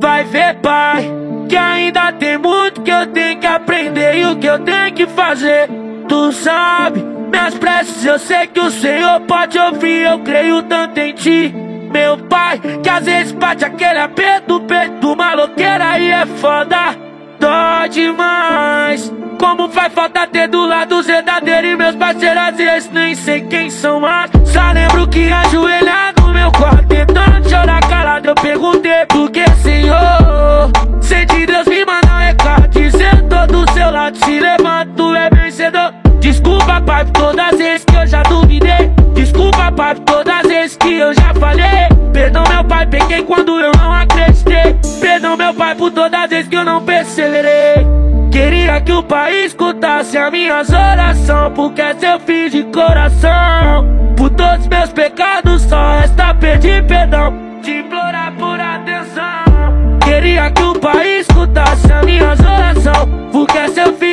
Vai ver, pai, que ainda tem muito que eu tenho que aprender e o que eu tenho que fazer. Tu sabe, minhas preces, eu sei que o Senhor pode ouvir. Eu creio tanto em ti, meu pai, que às vezes bate aquele aperto no peito, maloqueira, e é foda, dói demais. Como faz falta ter do lado os verdadeiros e meus parceiros, às vezes nem sei quem são mais. Só lembro que ajoelhado no meu quarto, tentando chorar calado, eu perguntei por que, Senhor. Senti Deus me mandar um recado, dizendo tô do seu lado, se levanta, tu é vencedor. Desculpa, pai, por todas as vezes que eu já duvidei. Desculpa, pai, por todas as vezes que eu já falei. Perdão, meu pai, peguei quando eu não acreditei. Perdão, meu pai, por todas as vezes que eu não perseverei. Queria que o pai escutasse as minhas orações, porque essa eu fiz de coração. Por todos meus pecados só resta pedir perdão, te implorar por atenção. Queria que o pai escutasse as minhas orações, porque essa eu fiz